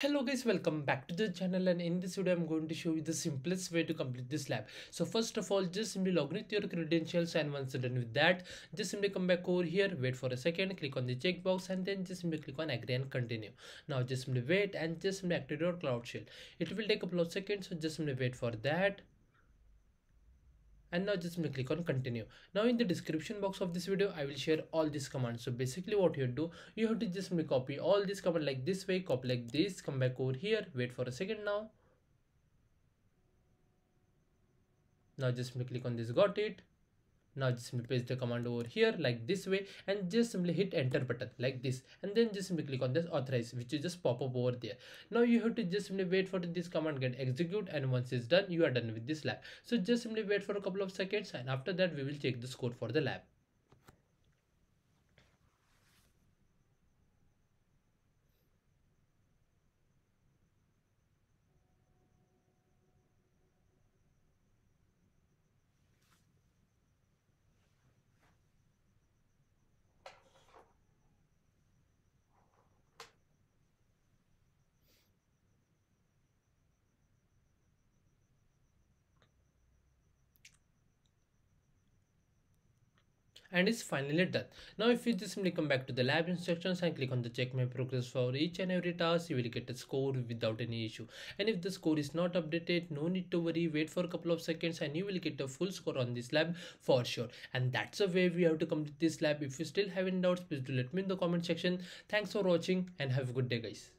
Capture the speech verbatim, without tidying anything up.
Hello guys, welcome back to the channel, and in this video I'm going to show you the simplest way to complete this lab. So first of all, just simply log in with your credentials, and once you're done with that, just simply come back over here, wait for a second, click on the checkbox, and then just simply click on agree and continue. Now just simply wait and just simply activate your Cloud Shell. It will take a couple of seconds, so just simply wait for that. And now just click on continue. Now in the description box of this video, I will share all these commands. So basically what you do, you have to just copy all these commands like this way, copy like this, come back over here, wait for a second now. Now just click on this, got it. Now just simply paste the command over here like this way and just simply hit enter button like this, and then just simply click on this authorize, which will just pop up over there. Now you have to just simply wait for this command get execute, and once it's done, you are done with this lab. So just simply wait for a couple of seconds, and after that we will check the score for the lab. And it's finally done. Now if you just simply come back to the lab instructions and click on the check my progress for each and every task, you will get a score without any issue. And if the score is not updated, no need to worry, wait for a couple of seconds and you will get a full score on this lab for sure. And that's the way we have to complete this lab. If you still have any doubts, please do let me in the comment section. Thanks for watching and have a good day guys.